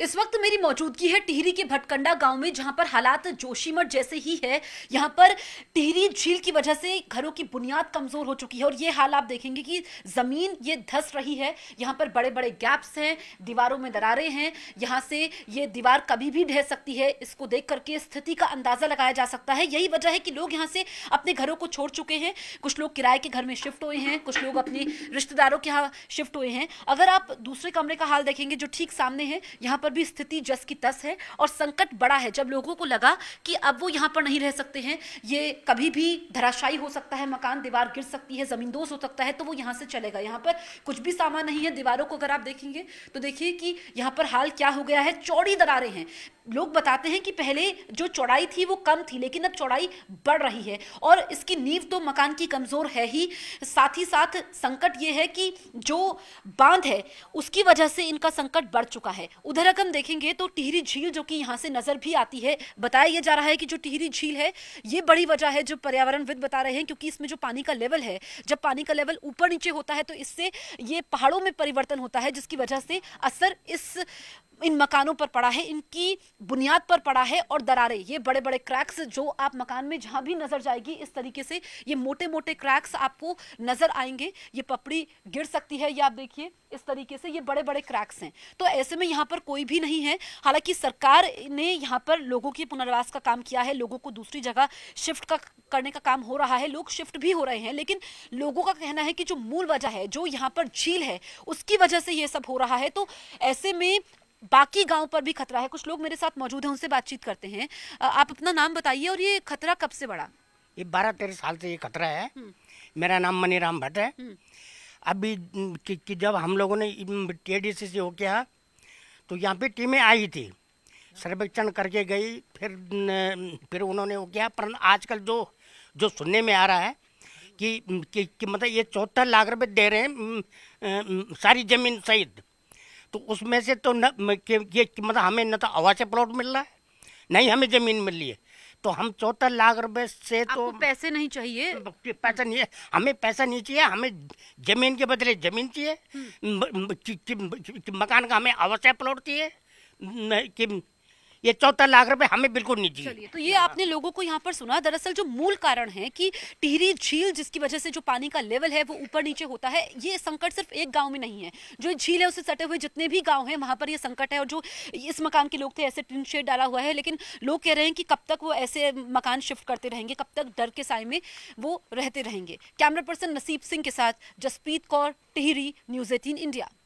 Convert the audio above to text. इस वक्त मेरी मौजूदगी है टिहरी के भटकंडा गांव में, जहां पर हालात जोशीमठ जैसे ही है। यहां पर टिहरी झील की वजह से घरों की बुनियाद कमजोर हो चुकी है और ये हाल आप देखेंगे कि जमीन ये धंस रही है। यहां पर बड़े बड़े गैप्स हैं, दीवारों में दरारें हैं, यहां से ये दीवार कभी भी ढह सकती है। इसको देख करके स्थिति का अंदाजा लगाया जा सकता है। यही वजह है कि लोग यहाँ से अपने घरों को छोड़ चुके हैं। कुछ लोग किराए के घर में शिफ्ट हुए हैं, कुछ लोग अपने रिश्तेदारों के यहाँ शिफ्ट हुए हैं। अगर आप दूसरे कमरे का हाल देखेंगे जो ठीक सामने है, यहाँ पर भी स्थिति जस की तस है और संकट बड़ा है। जब लोगों को लगा कि अब वो यहाँ पर नहीं रह सकते हैं, ये कभी भी धराशायी हो सकता है, मकान दीवार गिर सकती है, जमींदोज हो सकता है, तो वो यहाँ से चले गए। यहाँ पर कुछ भी सामान नहीं है। दीवारों को अगर आप देखेंगे तो देखिए कि यहाँ पर हाल क्या हो गया है। चौड़ी दरारें हैं। लोग बताते हैं कि पहले जो चौड़ाई थी वो कम थी, लेकिन अब चौड़ाई बढ़ रही है और इसकी नींव तो मकान की कमज़ोर है ही, साथ ही साथ संकट ये है कि जो बांध है उसकी वजह से इनका संकट बढ़ चुका है। उधर अगर हम देखेंगे तो टिहरी झील जो कि यहाँ से नज़र भी आती है, बताया यह जा रहा है कि जो टिहरी झील है ये बड़ी वजह है, जो पर्यावरणविद बता रहे हैं, क्योंकि इसमें जो पानी का लेवल है, जब पानी का लेवल ऊपर नीचे होता है तो इससे ये पहाड़ों में परिवर्तन होता है, जिसकी वजह से असर इन मकानों पर पड़ा है, इनकी बुनियाद पर पड़ा है। और दरारें, ये बड़े बड़े क्रैक्स जो आप मकान में जहाँ भी नज़र जाएगी इस तरीके से ये मोटे मोटे क्रैक्स आपको नज़र आएंगे। ये पपड़ी गिर सकती है, या आप देखिए इस तरीके से ये बड़े बड़े क्रैक्स हैं। तो ऐसे में यहाँ पर कोई भी नहीं है। हालांकि सरकार ने यहाँ पर लोगों के पुनर्वास का काम किया है, लोगों को दूसरी जगह शिफ्ट करने का काम हो रहा है, लोग शिफ्ट भी हो रहे हैं, लेकिन लोगों का कहना है कि जो मूल वजह है, जो यहाँ पर झील है, उसकी वजह से ये सब हो रहा है। तो ऐसे में बाकी गांव पर भी खतरा है। कुछ लोग मेरे साथ मौजूद हैं, उनसे बातचीत करते हैं। आप अपना नाम बताइए और ये खतरा कब से बढ़ा? ये 12-13 साल से ये खतरा है। मेरा नाम मणिराम भट्ट है। अभी कि जब हम लोगों ने TDC से हो गया तो यहाँ पे टीमें आई थी, सर्वेक्षण करके गई, फिर उन्होंने हो गया। पर आजकल जो सुनने में आ रहा है कि मतलब ये 74 लाख रुपये दे रहे हैं सारी ज़मीन सहित, तो उसमें से तो मतलब हमें न तो आवासीय प्लॉट मिल रहा है, नहीं हमें ज़मीन मिल रही है। तो हम 74 लाख रुपए से तो पैसे नहीं चाहिए, पैसा नहीं, हमें पैसा नहीं चाहिए, हमें ज़मीन के बदले ज़मीन चाहिए, मकान का हमें आवासीय प्लॉट चाहिए। ये 74 लाख रुपए हमें बिल्कुल नहीं चाहिए। तो ये आपने लोगों को यहाँ पर सुना। दरअसल जो मूल कारण है कि टिहरी झील जिसकी वजह से जो पानी का लेवल है वो ऊपर नीचे होता है, ये संकट सिर्फ एक गांव में नहीं है। जो झील है उससे सटे हुए जितने भी गांव हैं वहाँ पर ये संकट है। और जो इस मकान के लोग थे, ऐसे टिन शेड डाला हुआ है, लेकिन लोग कह रहे हैं कि कब तक वो ऐसे मकान शिफ्ट करते रहेंगे, कब तक डर के साए में वो रहते रहेंगे। कैमरा पर्सन नसीब सिंह के साथ जसप्रीत कौर, टिहरी, न्यूज़18 इंडिया।